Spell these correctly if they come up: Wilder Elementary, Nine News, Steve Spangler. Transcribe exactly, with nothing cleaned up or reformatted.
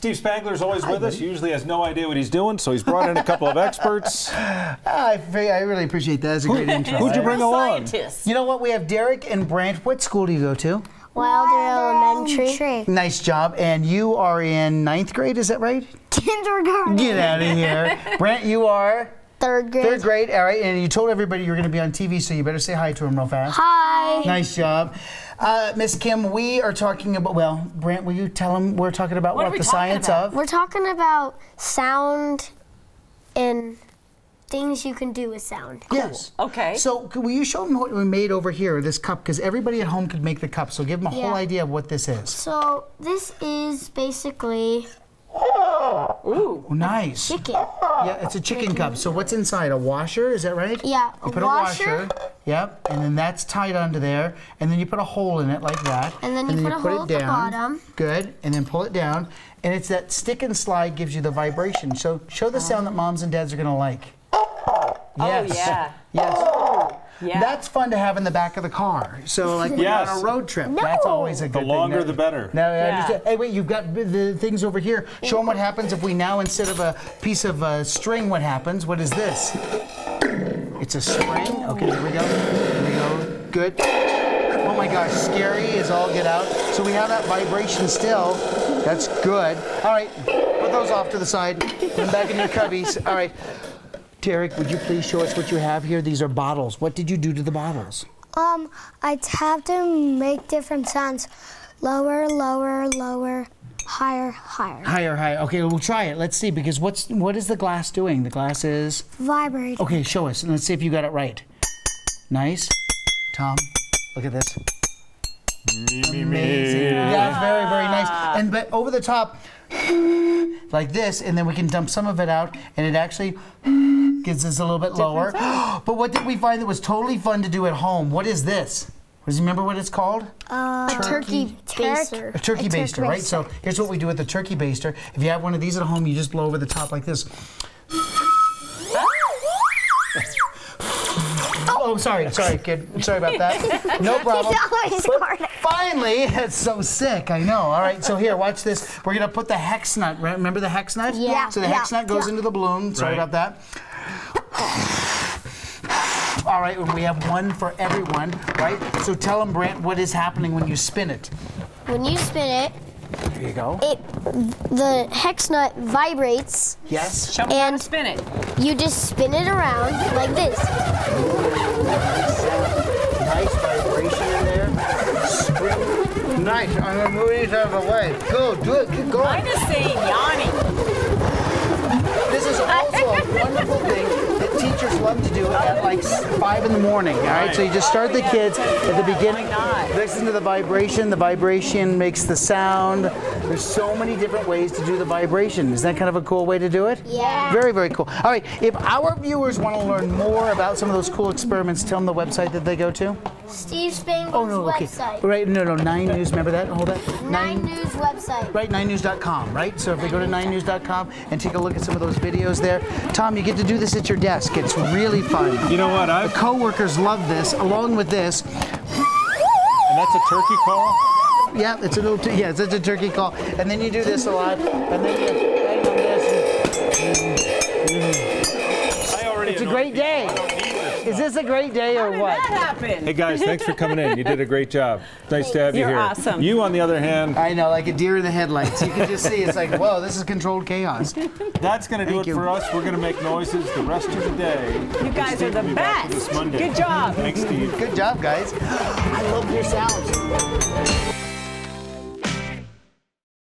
Steve Spangler's always with us. He usually has no idea what he's doing, so he's brought in a couple of experts. I, I really appreciate that. That's a great intro. Who'd you bring along? Scientist. You know what? We have Derek and Brant. What school do you go to? Wilder Elementary. Elementary. Nice job. And you are in ninth grade, is that right? Kindergarten. Get out of here. Brant, you are? Third grade. Third grade, all right. And you told everybody you were going to be on T V, so you better say hi to him real fast. Hi. Nice job. Uh, Miss Kim, we are talking about, well, Brant, will you tell him we're talking about what, what the science about? Of? We're talking about sound and things you can do with sound. Cool. Yes. Okay. So could, will you show them what we made over here, this cup, because everybody at home could make the cup, so give them a yeah. whole idea of what this is. So this is basically... Ooh, oh, nice. Chicken. Yeah, it's a chicken, chicken cup. So what's inside? A washer, is that right? Yeah. You put washer. a washer. Yep. And then that's tied onto there. And then you put a hole in it like that. And then you, and then put, you a put hole it down. At the bottom. Good. And then pull it down. And it's that stick and slide gives you the vibration. So show the sound that moms and dads are gonna like. Yes. Oh yeah. Yes. Oh. Yeah. That's fun to have in the back of the car. So, like, when yes. you're on a road trip, no. that's always a good thing. The longer, thing. the better. Now, yeah. just, hey, wait, you've got the things over here. Show them what happens if we now, instead of a piece of uh, string, what happens? What is this? It's a string. Okay, there we go. There we go. Good. Oh, my gosh. Scary is all get out. So we have that vibration still. That's good. All right. Put those off to the side. Put them back in your cubbies. All right. Derek, would you please show us what you have here? These are bottles. What did you do to the bottles? Um, I tapped them, make different sounds. Lower, lower, lower, higher, higher. Higher, higher. Okay, we'll try it. Let's see, because what's what is the glass doing? The glass is? Vibrating. Okay, show us, and let's see if you got it right. Nice. Tom, look at this. Amazing. Yeah, yeah, very, very nice. And but over the top, like this, and then we can dump some of it out, and it actually... Gives us a little bit lower. But what did we find that was totally fun to do at home? What is this? Does you remember what it's called? Uh, turkey, a turkey baster. A turkey a baster, turkey right? Baster. So here's what we do with the turkey baster. If you have one of these at home, you just blow over the top like this. Oh, sorry, sorry, kid. Sorry about that. No problem. Finally, that's so sick, I know. All right, so here, watch this. We're going to put the hex nut, right? Remember the hex nut? Yeah. So the yeah. hex nut goes yeah. into the balloon. Sorry right. about that. All right, well, we have one for everyone, right? So tell them, Brant, what is happening when you spin it. When you spin it, there you go. It the hex nut vibrates. Yes. Show me how to spin it. You just spin it around like this. Nice vibration in there. Spring. Nice. I'm gonna move it out of the way. Go, do it. Keep going. I'm just saying, yawning. This is also a wonderful thing. Teachers love to do it at like five in the morning. All right, so you just start oh, the yeah, kids yeah, at the beginning. Oh, listen to the vibration. The vibration makes the sound. There's so many different ways to do the vibration. Is that kind of a cool way to do it? Yeah. Very, very cool. All right, if our viewers want to learn more about some of those cool experiments, tell them the website that they go to. Steve Spangler's oh, no, okay. website. Right, no, no, Nine News, remember that? Hold that. Nine, Nine News website. Right, nine news dot com, right? So if they go to nine news dot com and take a look at some of those videos there. Tom, you get to do this at your desk. It's really fun. You know what? I've... The co-workers love this, along with this. And that's a turkey call? Yeah, it's a little, t yeah, it's a turkey call. And then you do this a lot, and then you... I already it's a great day. Is this a great day or what? How did that happen? Hey guys, thanks for coming in. You did a great job. Nice to have you here. You're awesome. You, on the other hand, I know, like a deer in the headlights. You can just see it's like, whoa, this is controlled chaos. That's going to do it for us. We're going to make noises the rest of the day. You guys are the best. Good job. Thanks, Steve. Good job, guys. I love your sounds.